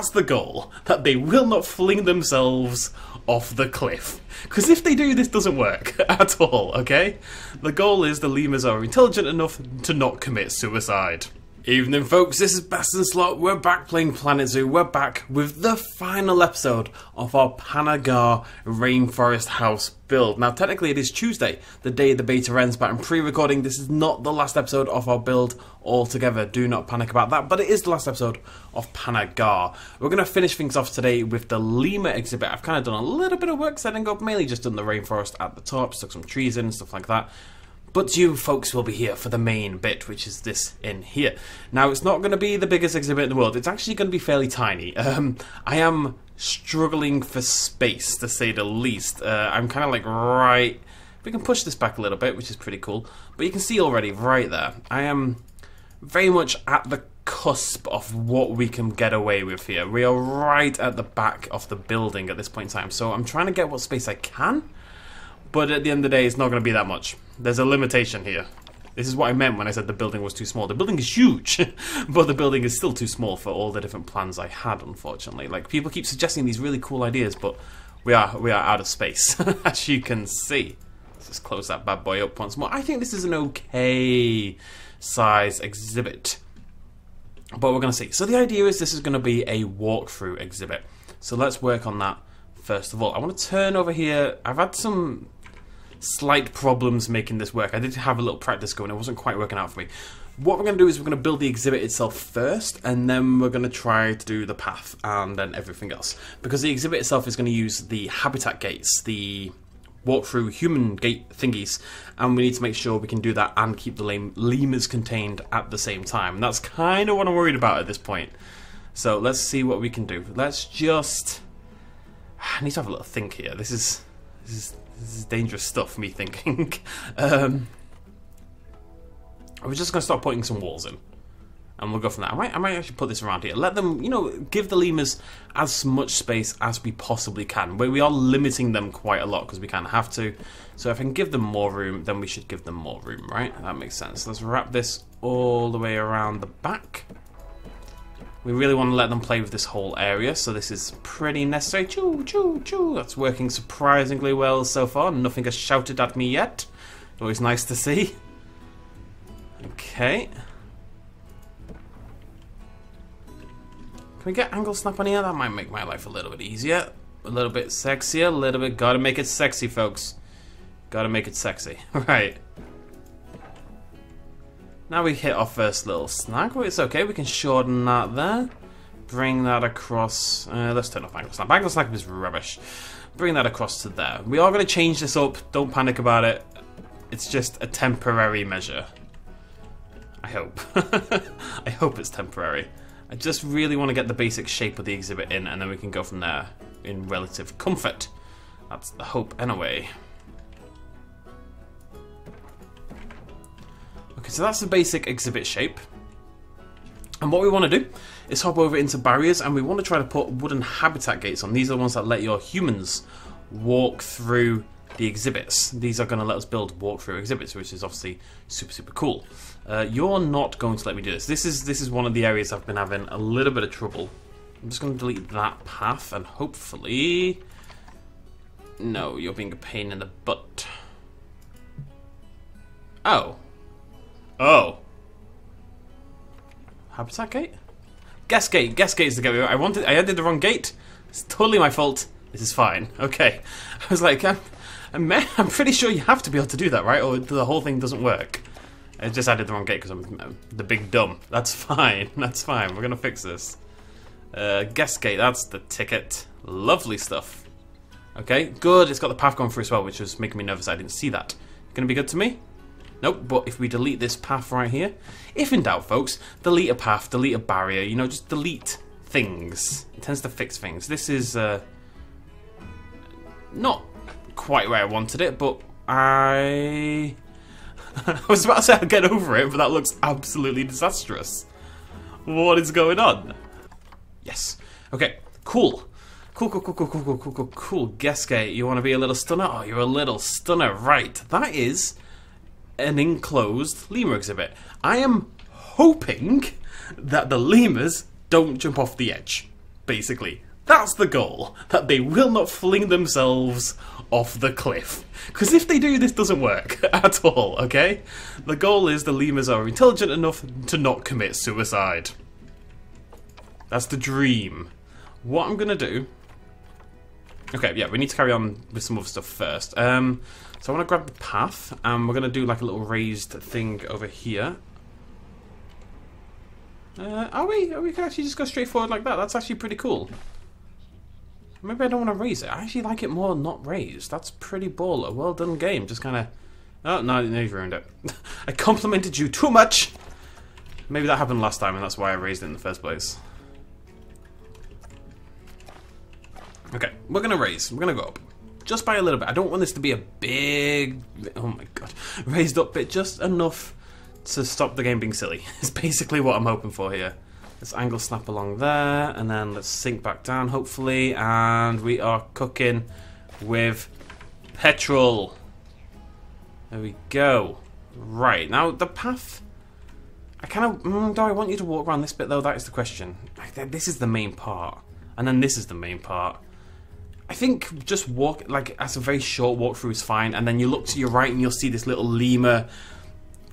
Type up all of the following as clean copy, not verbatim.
that's the goal, that they will not fling themselves off the cliff. Because if they do, this doesn't work at all, okay? The goal is the lemurs are intelligent enough to not commit suicide. Evening folks, this is Best in Slot, we're back playing Planet Zoo, we're back with the final episode of our Panna Ghar Rainforest House build. Now technically it is Tuesday, the day the beta ends, but I'm pre-recording, this is not the last episode of our build altogether, do not panic about that, but it is the last episode of Panna Ghar. We're going to finish things off today with the lemur exhibit. I've kind of done a little bit of work setting up, mainly just done the rainforest at the top, stuck some trees in and stuff like that. But you folks will be here for the main bit, which is this in here. Now, it's not going to be the biggest exhibit in the world. It's actually going to be fairly tiny. I am struggling for space, to say the least. I'm kind of like, right, we can push this back a little bit, which is pretty cool. But you can see already right there, I am very much at the cusp of what we can get away with here. We are right at the back of the building at this point in time. So I'm trying to get what space I can. But at the end of the day, it's not going to be that much. There's a limitation here. This is what I meant when I said the building was too small. The building is huge, but the building is still too small for all the different plans I had, unfortunately. Like, people keep suggesting these really cool ideas, but we are out of space, as you can see. Let's just close that bad boy up once more. I think this is an okay size exhibit, but we're going to see. So the idea is this is going to be a walkthrough exhibit. So let's work on that first of all. I want to turn over here. I've had some slight problems making this work. I did have a little practice going, it wasn't quite working out for me. What we're going to do is we're going to build the exhibit itself first, and then we're going to try to do the path and then everything else. Because the exhibit itself is going to use the habitat gates, the walkthrough human gate thingies, and we need to make sure we can do that and keep the lemurs contained at the same time. And that's kind of what I'm worried about at this point. So let's see what we can do. Let's just... I need to have a little think here. This is dangerous stuff, me thinking. I was just going to start putting some walls in. And we'll go from there. I might actually put this around here. Let them, you know, give the lemurs as much space as we possibly can. We are limiting them quite a lot because we kind of have to. So if I can give them more room, then we should give them more room, right? That makes sense. Let's wrap this all the way around the back. We really want to let them play with this whole area, so this is pretty necessary. Choo, choo, choo. That's working surprisingly well so far. Nothing has shouted at me yet. Always nice to see. Okay. Can we get angle snap on here? That might make my life a little bit easier. A little bit sexier. A little bit. Gotta make it sexy, folks. Gotta make it sexy. Right. Now we hit our first little snag, but it's okay, we can shorten that there. Bring that across, let's turn off angle snap. Angle snap is rubbish. Bring that across to there. We are going to change this up, don't panic about it. It's just a temporary measure. I hope. I hope it's temporary. I just really want to get the basic shape of the exhibit in, and then we can go from there in relative comfort. That's the hope anyway. Okay, so that's the basic exhibit shape. And what we want to do is hop over into barriers, and we want to try to put wooden habitat gates on. These are the ones that let your humans walk through the exhibits. These are going to let us build walkthrough exhibits, which is obviously super, super cool. You're not going to let me do this. This is one of the areas I've been having a little bit of trouble. I'm just going to delete that path, and hopefully... No, you're being a pain in the butt. Oh. Oh. Habitat gate? Guest gate. Guest gate is the gate. I did the wrong gate. It's totally my fault. This is fine. Okay. I was like, I'm pretty sure you have to be able to do that, right? Or the whole thing doesn't work. I just added the wrong gate because I'm the big dumb. That's fine. That's fine. We're going to fix this. Guest gate. That's the ticket. Lovely stuff. Okay. Good. It's got the path going through as well, which was making me nervous. I didn't see that. Going to be good to me? Nope, but if we delete this path right here, if in doubt, folks, delete a path, delete a barrier, you know, just delete things. It tends to fix things. This is not quite where I wanted it, but I was about to say I'd get over it, but that looks absolutely disastrous. What is going on? Yes. Okay, cool. Cool. Geske, you want to be a little stunner? Oh, you're a little stunner, right. That is... an enclosed lemur exhibit. I am hoping that the lemurs don't jump off the edge. basically. That's the goal, that they will not fling themselves off the cliff. Because if they do, this doesn't work at all, okay? The goal is the lemurs are intelligent enough to not commit suicide. That's the dream. What I'm gonna do... Okay, yeah, we need to carry on with some other stuff first. So I want to grab the path, and we're gonna do like a little raised thing over here. We can actually just go straight forward like that. That's actually pretty cool. Maybe I don't want to raise it. I actually like it more not raised. That's pretty baller. Well done, game. Just kind of... Oh, no, you've ruined it. I complimented you too much! Maybe that happened last time, and that's why I raised it in the first place. Okay, we're going to raise. We're going to go up. Just by a little bit. I don't want this to be a big... Oh, my God. Raised up bit. Just enough to stop the game being silly. It's basically what I'm hoping for here. Let's angle snap along there, and then let's sink back down, hopefully, and we are cooking with petrol. There we go. Right, now the path, I kind of, do I want you to walk around this bit though? That is the question. This is the main part, and then this is the main part. I think just walk, like, as a very short walkthrough is fine, and then you look to your right and you'll see this little lemur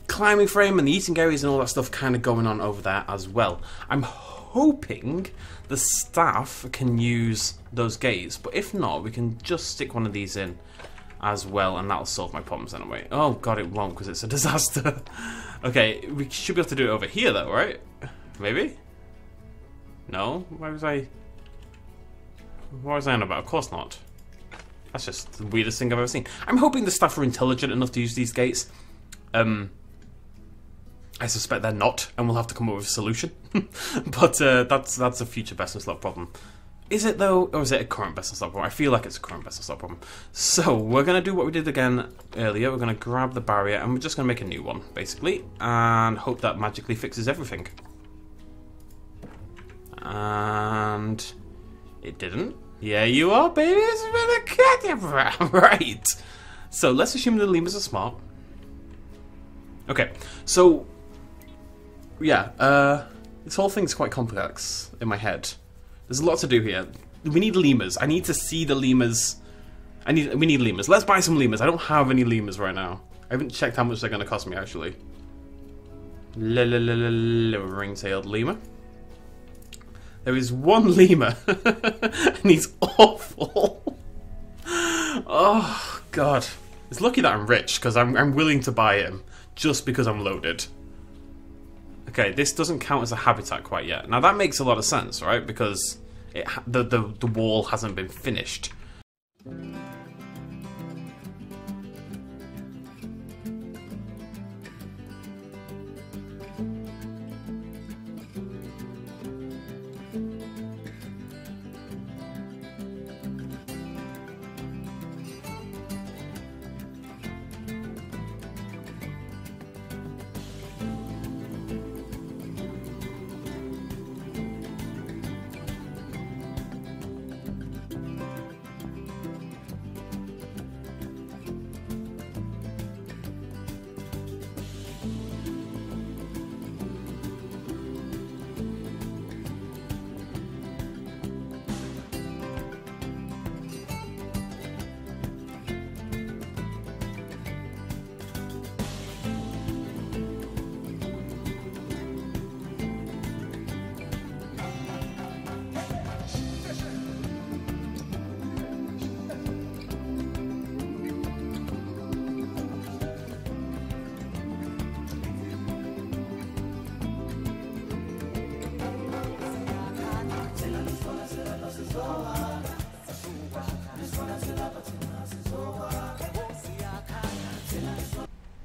climbing frame and the eating areas and all that stuff kind of going on over there as well. I'm hoping the staff can use those gates, but if not, we can just stick one of these in as well, and that'll solve my problems anyway. Oh god, it won't, because it's a disaster. Okay, we should be able to do it over here though, right? Maybe? No? What was I on about? Of course not. That's just the weirdest thing I've ever seen. I'm hoping the staff are intelligent enough to use these gates. I suspect they're not, and we'll have to come up with a solution. But that's a future Best in Slot problem. Is it though, or is it a current Best in Slot problem? I feel like it's a current Best in Slot problem. So we're going to do what we did again earlier. We're going to grab the barrier, and we're just going to make a new one, basically, and hope that magically fixes everything. And it didn't. Yeah, you are, baby. It's been a cat. Right. So let's assume the lemurs are smart. Okay, so... Yeah, this whole thing's quite complex in my head. There's a lot to do here. We need lemurs. I need to see the lemurs. We need lemurs. Let's buy some lemurs. I don't have any lemurs right now. I haven't checked how much they're going to cost me, actually. Ring-tailed lemur. There is one lemur. And he's awful. Oh, God. It's lucky that I'm rich, because I'm willing to buy him. Just because I'm loaded. Okay, this doesn't count as a habitat quite yet. Now that makes a lot of sense, right? Because it the wall hasn't been finished.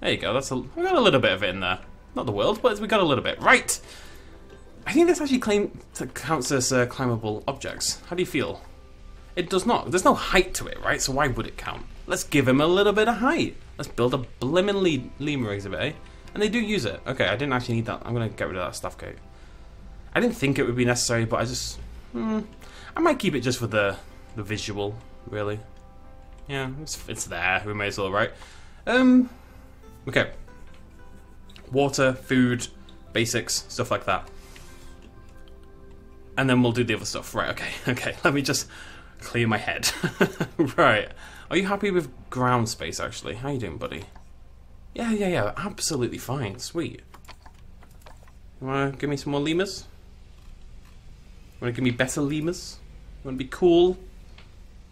There you go, we got a little bit of it in there. Not the world, but we got a little bit. Right! I think this actually counts as climbable objects. How do you feel? It does not. There's no height to it, right? So why would it count? Let's give him a little bit of height. Let's build a blimmin' lemur exhibit, eh? And they do use it. Okay, I didn't actually need that. I'm going to get rid of that staff coat. I didn't think it would be necessary, but I just... I might keep it just for the visual, really. Yeah, it's there. We may as well, right? Okay, water, food, basics, stuff like that. and then we'll do the other stuff. Right, okay, let me just clear my head. Right, are you happy with ground space, actually? How you doing, buddy? Yeah, absolutely fine, sweet. You wanna give me some more lemurs? You wanna give me better lemurs? You wanna be cool?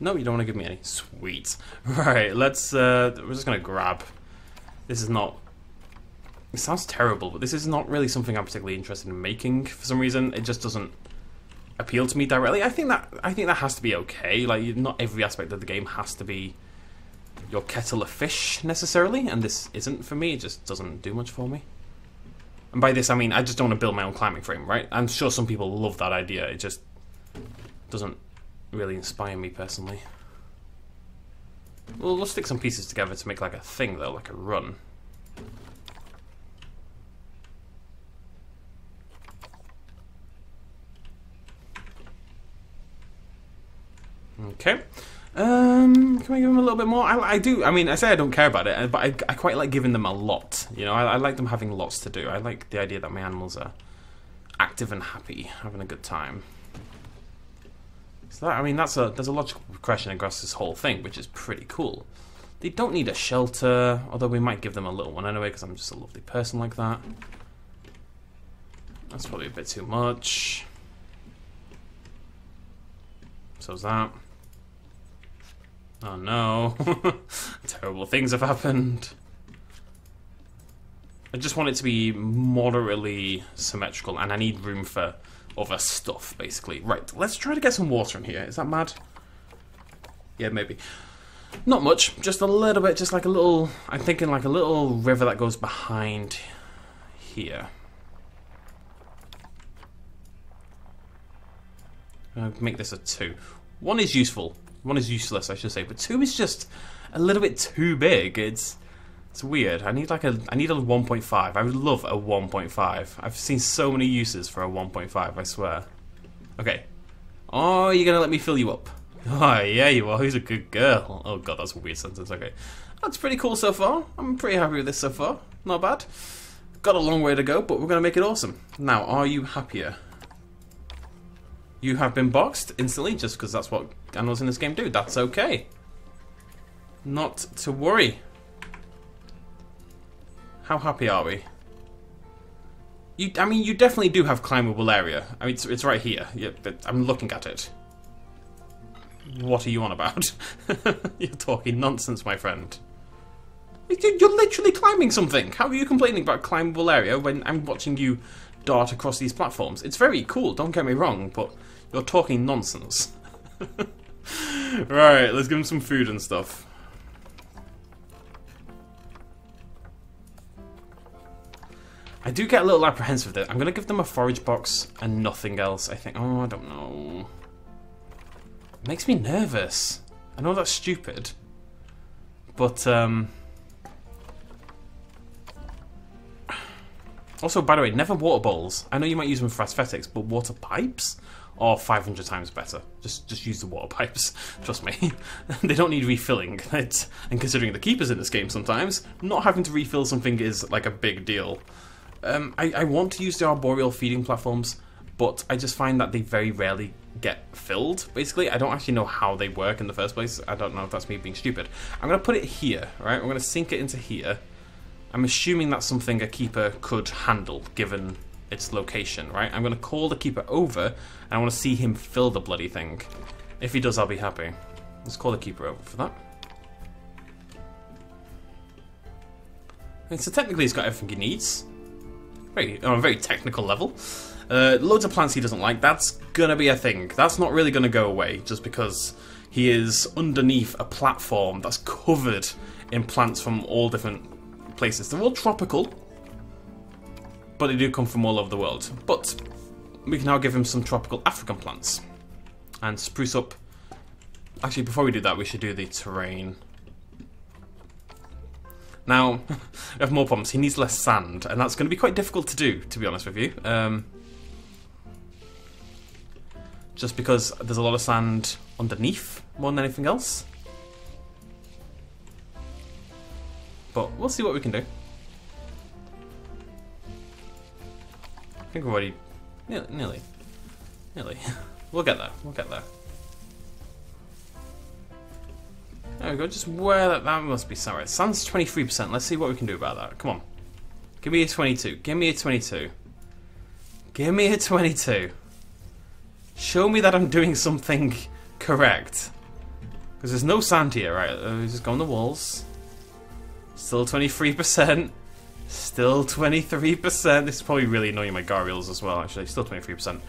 No, you don't wanna give me any. Sweet. Right, let's, we're just gonna grab. This is not, it sounds terrible, but this is not really something I'm particularly interested in making for some reason. It just doesn't appeal to me directly. I think that has to be okay. Like, not every aspect of the game has to be your kettle of fish necessarily, and this isn't for me. It just doesn't do much for me. And by this I mean I just don't want to build my own climbing frame, right? I'm sure some people love that idea. It just doesn't really inspire me personally. Well, let's stick some pieces together to make like a thing though, like a run. Okay. Can I give them a little bit more? I do. I mean, I say I don't care about it, but I quite like giving them a lot. You know, I like them having lots to do. I like the idea that my animals are active and happy, having a good time. So that, I mean, there's a logical progression across this whole thing, which is pretty cool. They don't need a shelter, although we might give them a little one anyway, because I'm just a lovely person like that. That's probably a bit too much. So's that. Oh no, terrible things have happened. I just want it to be moderately symmetrical, and I need room for other stuff, basically. Right, let's try to get some water in here. Is that mad? Yeah, maybe. Not much, just a little bit, just like a little, I'm thinking like a little river that goes behind here. I'll make this a 2. 1 is useful. 1 is useless, I should say, but 2 is just a little bit too big. It's weird. I need a 1.5. I would love a 1.5. I've seen so many uses for a 1.5. I swear. Okay. Oh, you're gonna let me fill you up? Oh yeah, you are. Who's a good girl? Oh god, that's a weird sentence. Okay, that's pretty cool so far. I'm pretty happy with this so far. Not bad. Got a long way to go, but we're gonna make it awesome. Now, are you happier? You have been boxed instantly, just because that's what animals in this game do. That's okay. Not to worry. How happy are we? I mean, you definitely do have climbable area. I mean, it's right here. Yeah, I'm looking at it. What are you on about? You're talking nonsense, my friend. You're literally climbing something. How are you complaining about climbable area when I'm watching you dart across these platforms? It's very cool, don't get me wrong, but you're talking nonsense. Right, let's give him some food and stuff. I do get a little apprehensive there. I'm going to give them a forage box and nothing else, I think. Oh, I don't know. It makes me nervous. I know that's stupid, but also, by the way, never water bowls. I know you might use them for aesthetics, but water pipes are 500 times better. Just use the water pipes. Trust me. They don't need refilling. And considering the keepers in this game sometimes, not having to refill something is like a big deal. I want to use the arboreal feeding platforms, but I just find that they very rarely get filled, basically. I don't actually know how they work in the first place. I don't know if that's me being stupid. I'm going to put it here, right? I'm going to sink it into here. I'm assuming that's something a keeper could handle, given its location, right? I'm going to call the keeper over, and I want to see him fill the bloody thing. If he does, I'll be happy. Let's call the keeper over for that. And so technically he's got everything he needs. On a very technical level. Loads of plants he doesn't like. That's going to be a thing. That's not really going to go away, just because he is underneath a platform that's covered in plants from all different places. They're all tropical, but they do come from all over the world. But we can now give him some tropical African plants and spruce up. Actually, before we do that, we should do the terrain. Now, we have more problems. He needs less sand, and that's going to be quite difficult to do, to be honest with you. Just because there's a lot of sand underneath more than anything else. But we'll see what we can do. I think we're already nearly. Nearly. We'll get there. We'll get there. There we go. Just wear that. That must be somewhere. Sun's 23%. Let's see what we can do about that. Come on. Give me a 22. Give me a 22. Give me a 22. Show me that I'm doing something correct. Because there's no sand here, right? Just go on the walls. Still 23%. Still 23%. This is probably really annoying my Gharials as well, actually. Still 23%.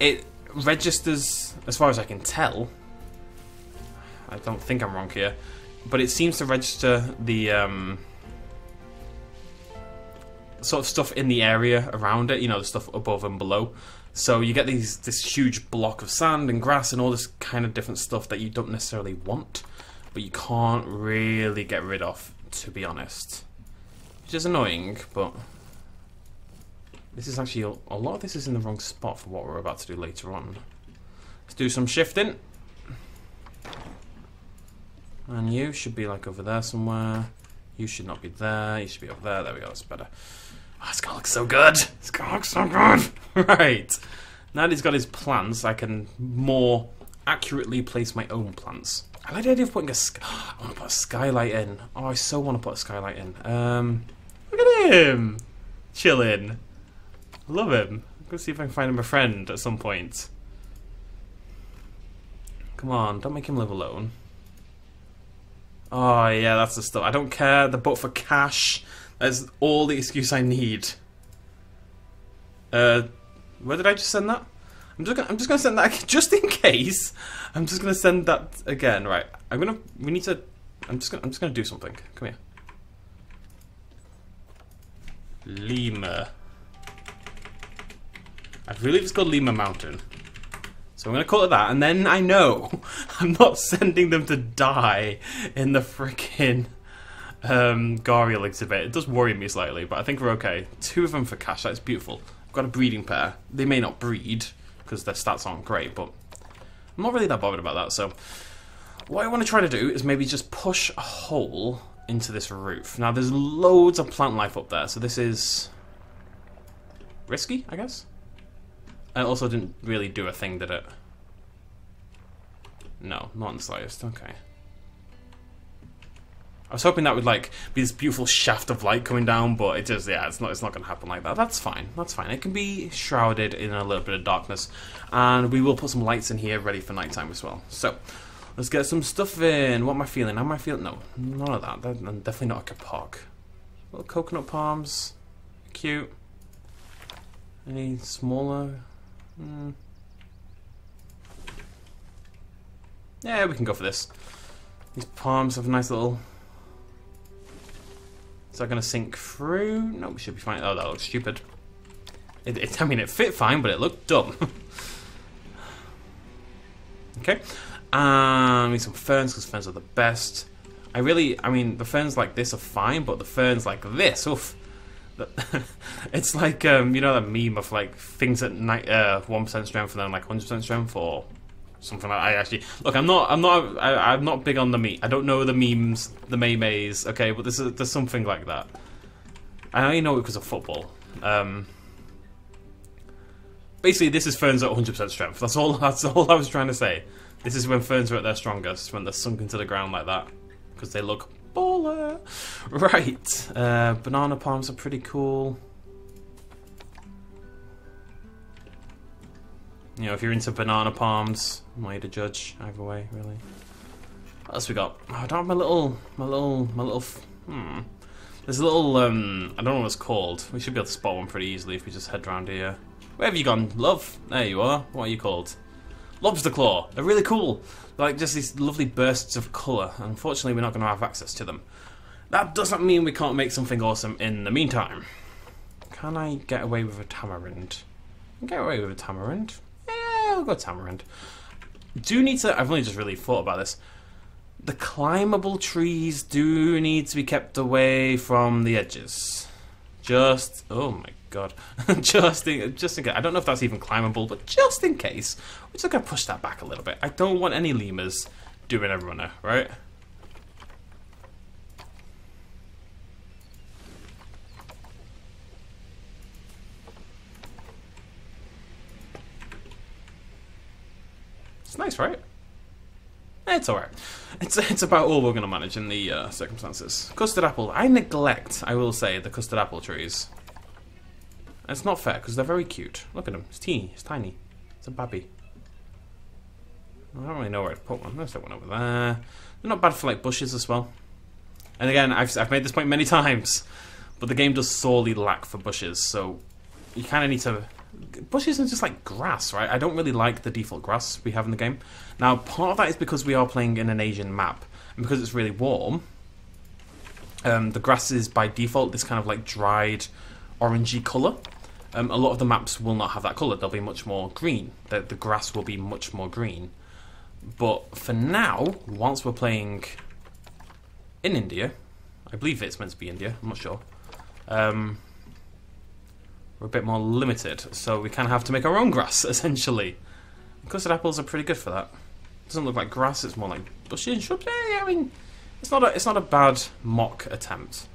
It registers, as far as I can tell. I don't think I'm wrong here. But it seems to register the sort of stuff in the area around it. You know, the stuff above and below. So you get these this huge block of sand and grass and all this kind of different stuff that you don't necessarily want. But you can't really get rid of, to be honest. Which is annoying, but this is actually a lot of this is in the wrong spot for what we're about to do later on. Let's do some shifting. And you should be like over there somewhere. You should not be there. You should be up there. There we go. That's better. Oh, it's gonna look so good. It's gonna look so good. Right. Now that he's got his plants, I can more accurately place my own plants. I like the idea of putting a I want to put a skylight in. Oh, I so want to put a skylight in. Look at him! Chilling. I love him. I'm going to see if I can find him a friend at some point. Come on, don't make him live alone. Oh, yeah, that's the stuff. I don't care. They're both for cash. That's all the excuse I need. Where did I just send that? I'm just gonna send that just in case. I'm just gonna send that again, right? I'm just gonna do something. Come here. Lima. I believe it's called Lima Mountain. So I'm gonna call it that, and then I know I'm not sending them to die in the frickin' Gharial exhibit. It does worry me slightly, but I think we're okay. 2 of them for cash. That's beautiful. I've got a breeding pair. They may not breed, because their stats aren't great, but I'm not really that bothered about that. So what I want to try to do is maybe just push a hole into this roof. Now there's loads of plant life up there, so this is risky, I guess. And also didn't really do a thing, did it? No, not in the slightest. Okay. I was hoping that would like be this beautiful shaft of light coming down, but it just, yeah, it's not gonna happen like that. That's fine, that's fine. It can be shrouded in a little bit of darkness, and we will put some lights in here ready for nighttime as well. So let's get some stuff in. What am I feeling? Am I feeling? No, none of that. I'm definitely not a kapok. Little coconut palms, cute. Any smaller? Yeah, we can go for this. These palms have a nice little. Is that going to sink through? No, we should be fine. Oh, that looks stupid. I mean, it fit fine, but it looked dumb. Okay. We need some ferns, because ferns are the best. I mean, the ferns like this are fine, but the ferns like this, oof. It's like, you know that meme of, like, things at 1% strength and then, like, 100% strength, or something like that. Look, I'm not big on the meme. I don't know the memes, the memes, okay, but there's something like that. I only know it because of football. Basically, this is ferns at 100% strength. That's all I was trying to say. This is when ferns are at their strongest, when they're sunk into the ground like that, because they look baller. Right, banana palms are pretty cool. You know, if you're into banana palms, I'm not here to judge either way, really. What else we got? Oh, I don't have my little. There's a little. I don't know what it's called. We should be able to spot one pretty easily if we just head round here. Where have you gone, love? There you are. What are you called? Lobster claw. They're really cool. They're like just these lovely bursts of colour. Unfortunately, we're not going to have access to them. That doesn't mean we can't make something awesome in the meantime. Can I get away with a tamarind? I can get away with a tamarind. I'll go tamarind. Do need to. I've only just really thought about this. The climbable trees do need to be kept away from the edges. Just. Oh my god. just in case. I don't know if that's even climbable, but just in case, we're just gonna push that back a little bit. I don't want any lemurs doing a runner, right? It's nice, right? It's alright. It's about all we're going to manage in the circumstances. Custard apple. I neglect, I will say, the custard apple trees. It's not fair, because they're very cute. Look at them. It's teeny. It's tiny. It's a baby. I don't really know where to put one. Let's take one over there. They're not bad for, like, bushes as well. And again, I've made this point many times, but the game does sorely lack for bushes, so you kind of need to... Bushes are just like grass, right? I don't really like the default grass we have in the game. Now, part of that is because we are playing in an Asian map, and because it's really warm, the grass is by default this kind of like dried, orangey colour. A lot of the maps will not have that colour. They'll be much more green. The grass will be much more green. But for now, once we're playing in India, I believe it's meant to be India, I'm not sure, we're a bit more limited, so we kind of have to make our own grass, essentially. Custard apples are pretty good for that. It doesn't look like grass, it's more like bushes and shrubs. I mean, it's not a bad mock attempt.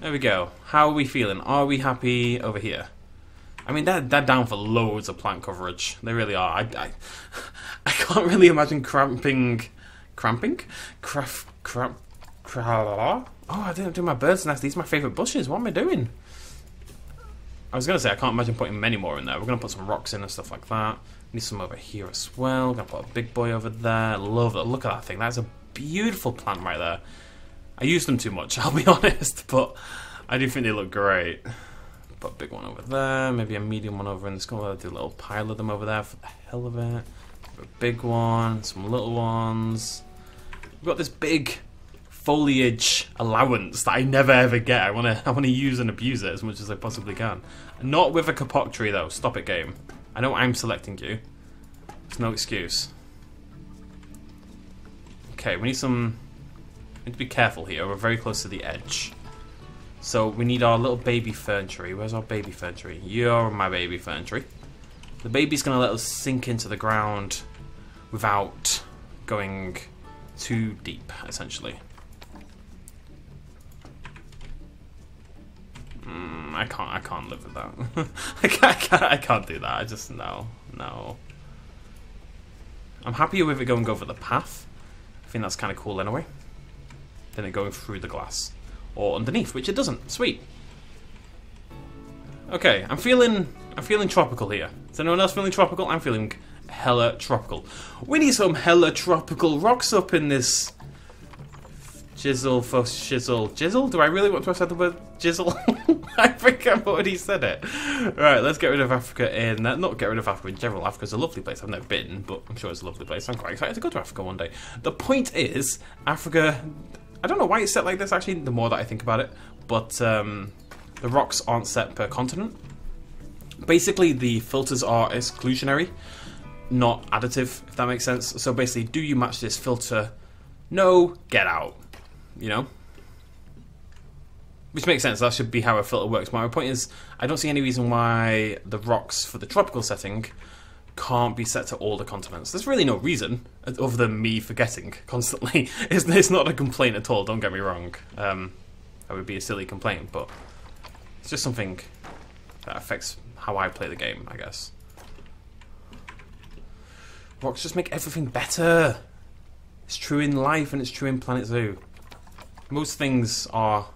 There we go. How are we feeling? Are we happy over here? I mean, they're down for loads of plant coverage. They really are. I can't really imagine cramping? Oh, I didn't do my bird's nest. These are my favourite bushes. What am I doing? I was going to say, I can't imagine putting many more in there. We're going to put some rocks in and stuff like that. Need some over here as well. We're going to put a big boy over there. Love it. Look at that thing. That's a beautiful plant right there. I use them too much, I'll be honest, but I do think they look great. Put a big one over there. Maybe a medium one over in this corner. I'll do a little pile of them over there for the hell of it. A big one. Some little ones. We've got this big foliage allowance that I never ever get. I want to use and abuse it as much as I possibly can. Not with a kapok tree though. Stop it, game. I know I'm selecting you. There's no excuse. Okay, we need some... We need to be careful here. We're very close to the edge. So we need our little baby fern tree. Where's our baby fern tree? You're my baby fern tree. The baby's going to let us sink into the ground without going too deep, essentially. I can't live with that. I can't do that. I just, no. I'm happier with it going over the path. I think that's kind of cool anyway. Than it going through the glass. Or underneath, which it doesn't. Sweet. Okay, I'm feeling tropical here. Is anyone else feeling tropical? I'm feeling hella tropical. We need some hella tropical rocks up in this... Jizzle for shizzle. Jizzle? Do I really want to have said the word jizzle? I think I've already said it. Right, let's get rid of Africa in... Not get rid of Africa in general. Africa's a lovely place. I've never been, but I'm sure it's a lovely place. I'm quite excited to go to Africa one day. The point is, Africa... I don't know why it's set like this, actually, the more that I think about it. But the rocks aren't set per continent. Basically, the filters are exclusionary, not additive, if that makes sense. So basically, do you match this filter? No, get out. You know? Which makes sense, that should be how a filter works. My point is, I don't see any reason why the rocks for the tropical setting can't be set to all the continents. There's really no reason, other than me forgetting constantly. It's not a complaint at all, don't get me wrong. That would be a silly complaint, but it's just something that affects how I play the game, I guess. Rocks just make everything better. It's true in life and it's true in Planet Zoo. Most things are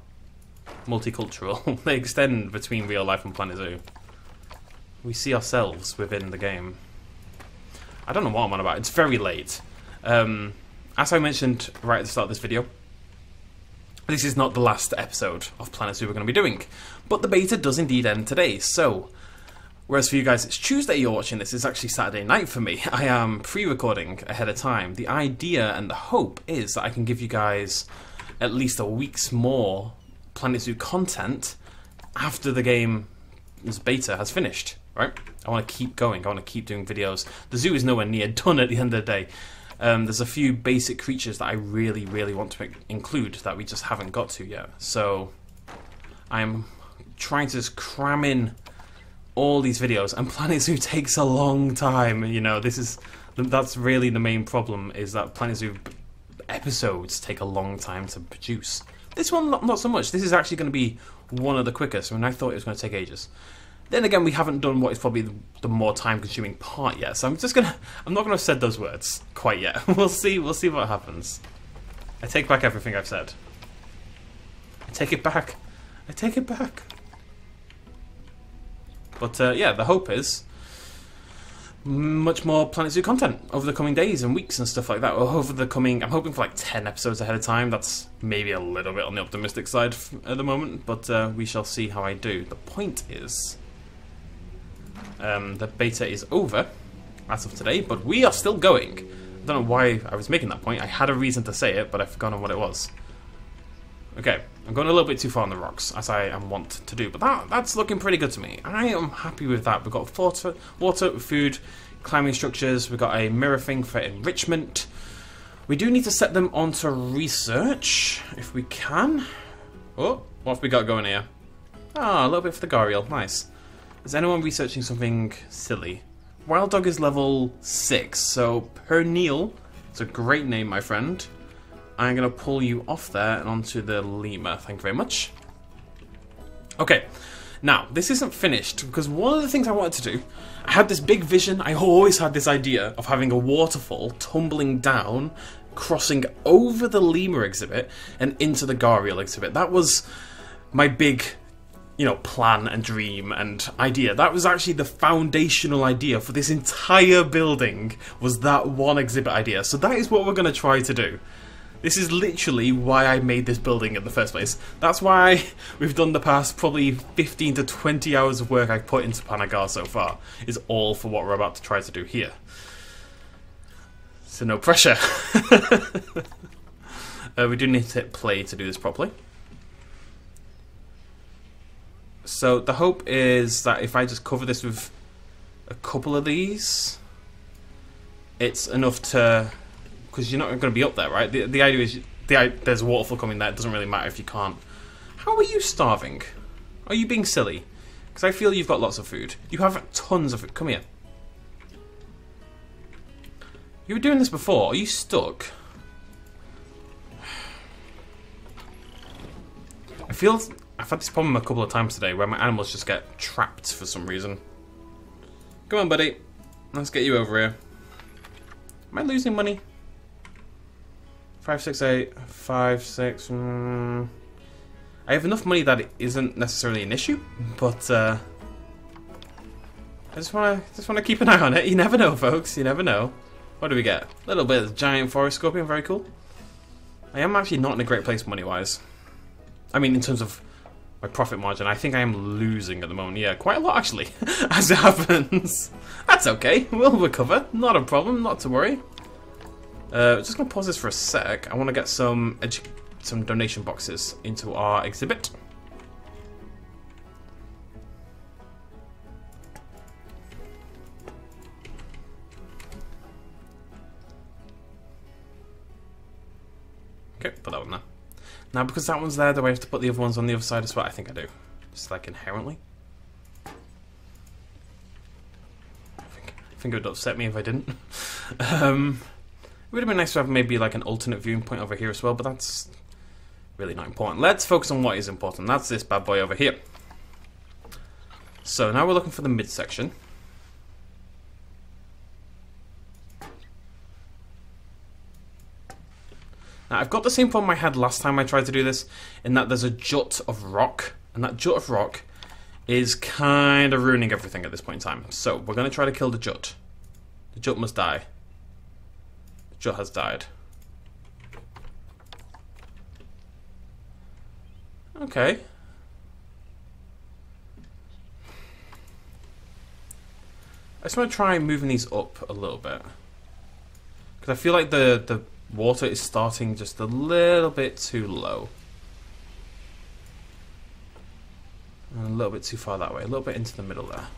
multicultural. They extend between real life and Planet Zoo. We see ourselves within the game. I don't know what I'm on about. It's very late. As I mentioned right at the start of this video, this is not the last episode of Planet Zoo we're going to be doing. But the beta does indeed end today, so... Whereas for you guys it's Tuesday you're watching this, it's actually Saturday night for me. I am pre-recording ahead of time. The idea and the hope is that I can give you guys at least a week's more Planet Zoo content after the game's beta has finished, right? I want to keep going, I want to keep doing videos. The zoo is nowhere near done at the end of the day. There's a few basic creatures that I really, really want to include that we just haven't got to yet. So I'm trying to just cram in all these videos, and Planet Zoo takes a long time, you know. That's really the main problem, is that Planet Zoo episodes take a long time to produce. This one, not so much. This is actually going to be one of the quickest. I mean, I thought it was going to take ages. Then again, we haven't done what is probably the more time-consuming part yet, so I'm not gonna have said those words quite yet. We'll see what happens. I take back everything I've said. I take it back. I take it back. But yeah, the hope is much more Planet Zoo content over the coming days and weeks and stuff like that. Over the coming, I'm hoping for like 10 episodes ahead of time. That's maybe a little bit on the optimistic side at the moment, but we shall see how I do. The point is, the beta is over as of today, but we are still going. I don't know why I was making that point. I had a reason to say it, but I've forgotten what it was. Okay, I'm going a little bit too far on the rocks, as I want to do, but that's looking pretty good to me. I am happy with that. We've got water, food, climbing structures, we've got a mirror thing for enrichment. We do need to set them onto research, if we can. Oh, what have we got going here? Ah, a little bit for the Gharial, nice. Is anyone researching something silly? Wild Dog is level 6, so Pernil, it's a great name, my friend. I'm going to pull you off there and onto the lemur. Thank you very much. Okay, now, this isn't finished, because one of the things I wanted to do, I had this big vision, I always had this idea of having a waterfall tumbling down, crossing over the lemur exhibit and into the Gharial exhibit. That was my big, you know, plan and dream and idea. That was actually the foundational idea for this entire building, was that one exhibit idea. So that is what we're going to try to do. This is literally why I made this building in the first place. That's why we've done the past probably 15 to 20 hours of work I've put into Panna Ghar so far. Is all for what we're about to try to do here. So no pressure. We do need to hit play to do this properly. So the hope is that if I just cover this with a couple of these, it's enough to... because you're not going to be up there, right? The idea is there's a waterfall coming there. It doesn't really matter if you can't. How are you starving? Are you being silly? Because I feel you've got lots of food. You have tons of it. Come here. You were doing this before. Are you stuck? I feel I've had this problem a couple of times today where my animals just get trapped for some reason. Come on, buddy. Let's get you over here. Am I losing money? 5, 6, 8, 5, 6. I have enough money that it isn't necessarily an issue, but I just want to keep an eye on it. You never know, folks. You never know. What do we get? A little bit of giant forest scorpion. Very cool. I am actually not in a great place money-wise. I mean, in terms of my profit margin, I think I am losing at the moment. Yeah, quite a lot actually, as it happens. That's okay. We'll recover. Not a problem. Not to worry. Just gonna pause this for a sec. I want to get some donation boxes into our exhibit. Okay, put that one there. Now, because that one's there, do I have to put the other ones on the other side as well? I think I do. Just like inherently. I think it would upset me if I didn't. It would have been nice to have maybe like an alternate viewing point over here as well, but that's really not important. Let's focus on what is important. That's this bad boy over here. So now we're looking for the midsection. Now I've got the same problem I had last time I tried to do this, in that there's a jut of rock, and that jut of rock is kind of ruining everything at this point in time. So we're going to try to kill the jut. The jut must die. Jut has died. Okay. I just want to try moving these up a little bit, because I feel like the water is starting just a little bit too low. And a little bit too far that way, a little bit into the middle there.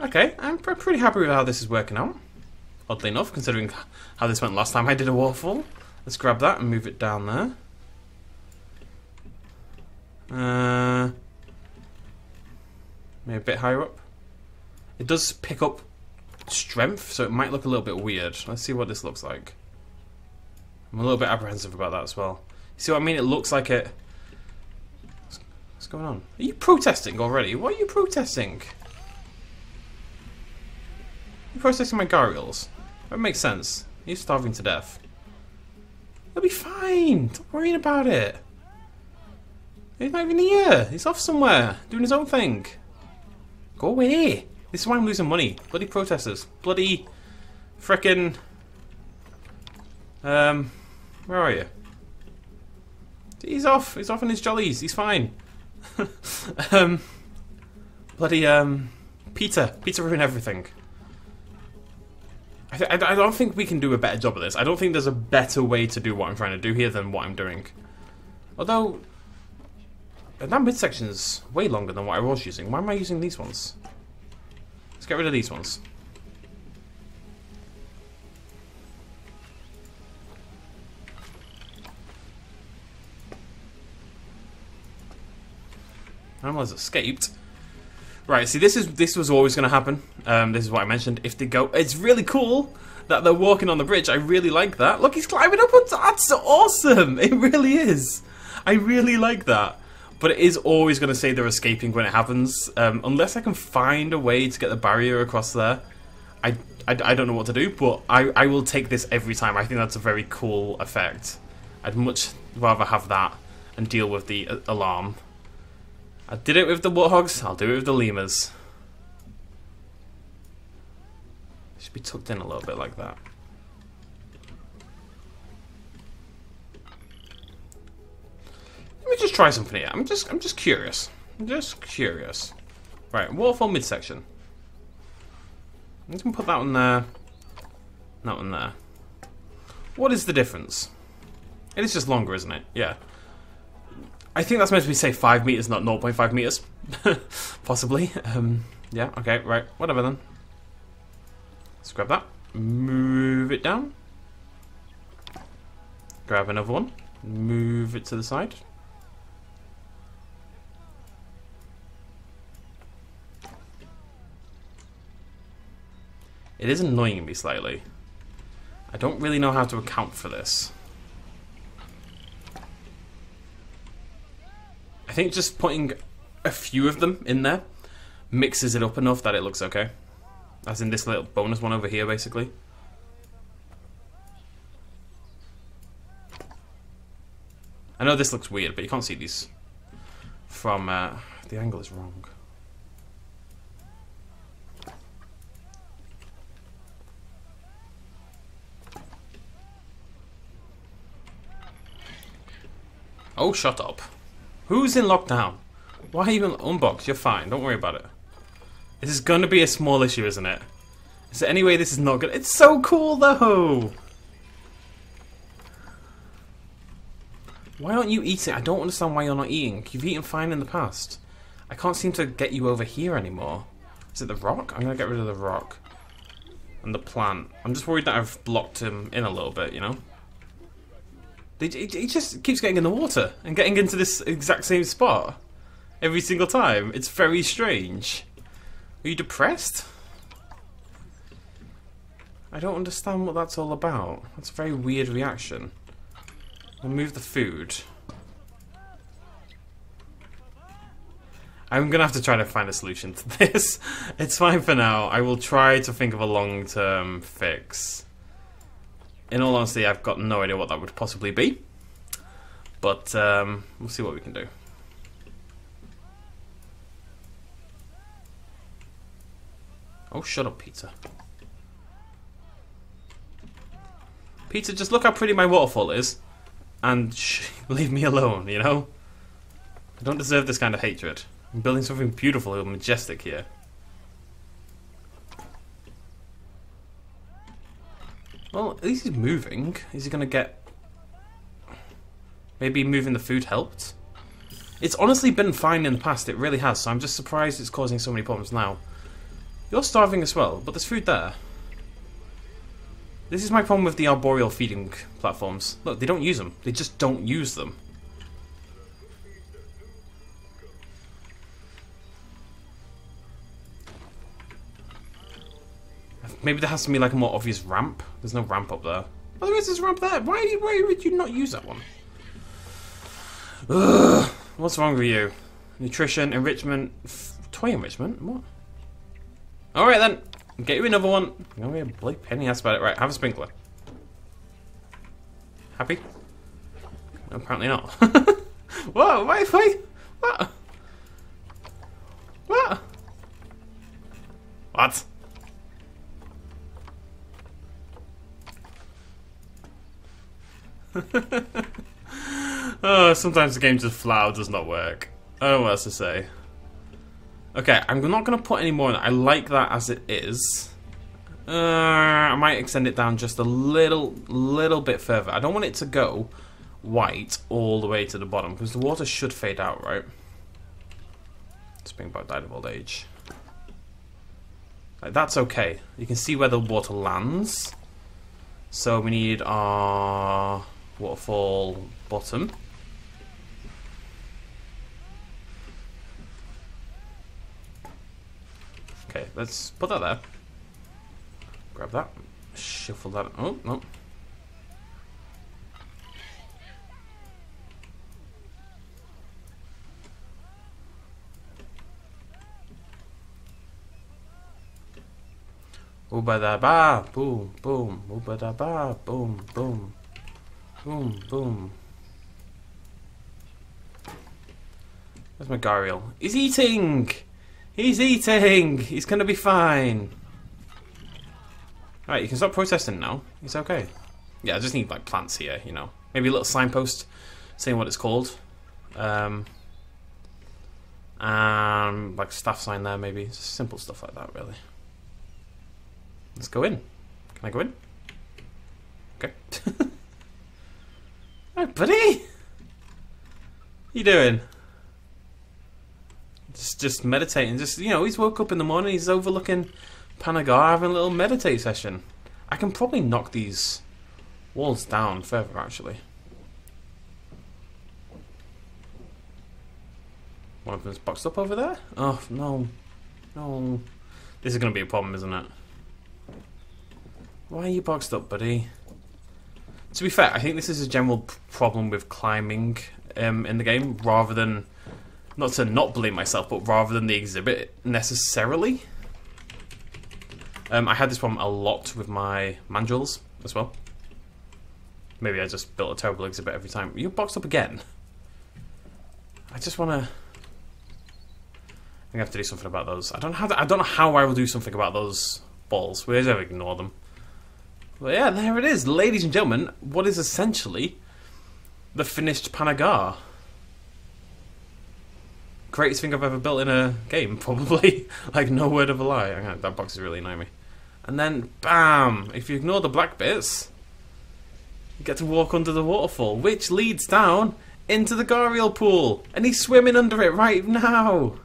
Okay, I'm pretty happy with how this is working out. Oddly enough, considering how this went last time I did a waterfall. Let's grab that and move it down there. Maybe a bit higher up. It does pick up strength, so it might look a little bit weird. Let's see what this looks like. I'm a little bit apprehensive about that as well. See what I mean? It looks like it... What's going on? Are you protesting already? Why are you protesting? You're protesting my Gharials. That makes sense. He's starving to death. He'll be fine. Stop worrying about it. He's not even here. He's off somewhere, doing his own thing. Go away. This is why I'm losing money. Bloody protesters. Bloody frickin'... where are you? He's off. He's off on his jollies. He's fine. Bloody Peter. Peter ruined everything. I don't think we can do a better job of this. I don't think there's a better way to do what I'm trying to do here than what I'm doing. Although that midsection is way longer than what I was using. Why am I using these ones? Let's get rid of these ones. Animals escaped. Right, see, this was always going to happen. This is what I mentioned. If they go, it's really cool that they're walking on the bridge. I really like that. Look, he's climbing up. That's awesome. It really is. I really like that. But it is always going to say they're escaping when it happens, unless I can find a way to get the barrier across there. I don't know what to do, but I will take this every time. I think that's a very cool effect. I'd much rather have that and deal with the alarm. I did it with the warthogs, I'll do it with the lemurs. Should be tucked in a little bit like that. Let me just try something here. I'm just curious. I'm just curious. Right, waterfall midsection. I'm just gonna put that one there. That one there. What is the difference? It is just longer, isn't it? Yeah. I think that's meant to be, say, 5 meters, not 0.5 meters. Possibly. Yeah, okay, right. Whatever then. Let's grab that. Move it down. Grab another one. Move it to the side. It is annoying me slightly. I don't really know how to account for this. I think just putting a few of them in there mixes it up enough that it looks okay. As in this little bonus one over here, basically. I know this looks weird, but you can't see these from... the angle is wrong. Oh, shut up. Who's in lockdown? Why are you in unbox? You're fine. Don't worry about it. This is going to be a small issue, isn't it? Is there any way this is not good? It's so cool, though! Why aren't you eating? I don't understand why you're not eating. You've eaten fine in the past. I can't seem to get you over here anymore. Is it the rock? I'm going to get rid of the rock. And the plant. I'm just worried that I've blocked him in a little bit, you know? He just keeps getting in the water and getting into this exact same spot every single time. It's very strange. Are you depressed? I don't understand what that's all about. That's a very weird reaction. I'll move the food. I'm going to have to try to find a solution to this. It's fine for now. I will try to think of a long-term fix. In all honesty, I've got no idea what that would possibly be, but we'll see what we can do. Oh, shut up, Peter. Peter, just look how pretty my waterfall is, and leave me alone, you know? I don't deserve this kind of hatred. I'm building something beautiful and majestic here. Well, at least he's moving. Is he going to get... Maybe moving the food helped? It's honestly been fine in the past, it really has, so I'm just surprised it's causing so many problems now. You're starving as well, but there's food there. This is my problem with the arboreal feeding platforms. Look, they don't use them. They just don't use them. Maybe there has to be like a more obvious ramp. There's no ramp up there. Oh, there is this ramp there. Why would you not use that one? Ugh, what's wrong with you? Nutrition, enrichment, toy enrichment? What? Alright then, get you another one. I'm gonna be a bloody penny ass about it. Right, have a sprinkler. Happy? Apparently not. What? Wait, what? What? What? Oh, sometimes the game just flat does not work. I don't know what else to say. Okay, I'm not going to put any more on it. I like that as it is. I might extend it down just a little bit further. I don't want it to go white all the way to the bottom, because the water should fade out, right? Springbok died of old age. Like, that's okay. You can see where the water lands. So we need our waterfall bottom. Okay, let's put that there. Grab that. Shuffle that. Oh, no. Ooba da ba, boom, boom. Ooba da ba, boom, boom. Boom, boom. Where's my Gharial? He's eating! He's eating! He's gonna be fine. Alright, you can stop protesting now. It's okay. Yeah, I just need like plants here, you know. Maybe a little signpost saying what it's called. Like staff sign there maybe. Just simple stuff like that really. Let's go in. Can I go in? Okay. Hi, buddy! What you doing? Just meditating. Just, you know, he's woke up in the morning, he's overlooking Panna Ghar, having a little meditate session. I can probably knock these walls down further, actually. One of them's boxed up over there? Oh, no. No. This is going to be a problem, isn't it? Why are you boxed up, buddy? To be fair, I think this is a general problem with climbing in the game, rather than, not to not blame myself, but rather than the exhibit necessarily. I had this problem a lot with my mandrels as well. Maybe I just built a terrible exhibit every time. You're boxed up again. I just want to. I'm gonna have to do something about those. I don't know how I will do something about those balls. We're just gonna ignore them. Well, yeah, there it is, ladies and gentlemen. What is essentially the finished Panna Ghar. Greatest thing I've ever built in a game, probably. Like, no word of a lie. That box is really annoying me. And then, bam! If you ignore the black bits, you get to walk under the waterfall, which leads down into the Gharial pool, and he's swimming under it right now.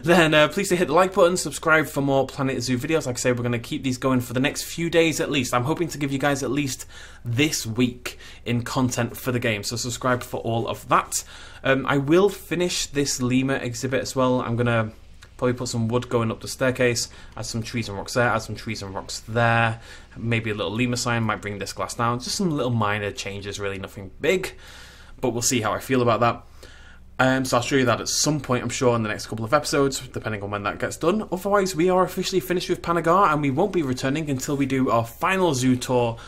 Then please do hit the like button, subscribe for more Planet Zoo videos. Like I say, we're going to keep these going for the next few days at least. I'm hoping to give you guys at least this week in content for the game, so subscribe for all of that. I will finish this lemur exhibit as well. I'm going to probably put some wood going up the staircase, add some trees and rocks there, add some trees and rocks there, maybe a little lemur sign, might bring this glass down, just some little minor changes, really nothing big, but we'll see how I feel about that. So I'll show you that at some point, I'm sure, in the next couple of episodes, depending on when that gets done. Otherwise, we are officially finished with Panna Ghar, and we won't be returning until we do our final zoo tour,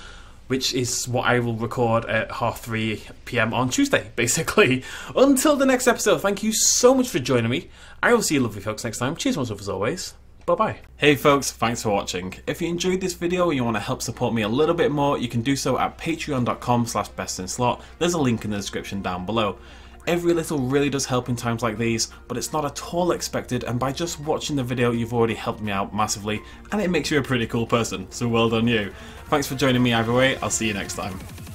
which is what I will record at 3:30 PM on Tuesday, basically. Until the next episode, thank you so much for joining me. I will see you lovely folks next time. Cheers once off as always. Bye-bye. Hey folks, thanks for watching. If you enjoyed this video and you want to help support me a little bit more, you can do so at patreon.com/bestinslot. There's a link in the description down below. Every little really does help in times like these, but it's not at all expected, and by just watching the video you've already helped me out massively, and it makes you a pretty cool person, so well done you. Thanks for joining me either way, I'll see you next time.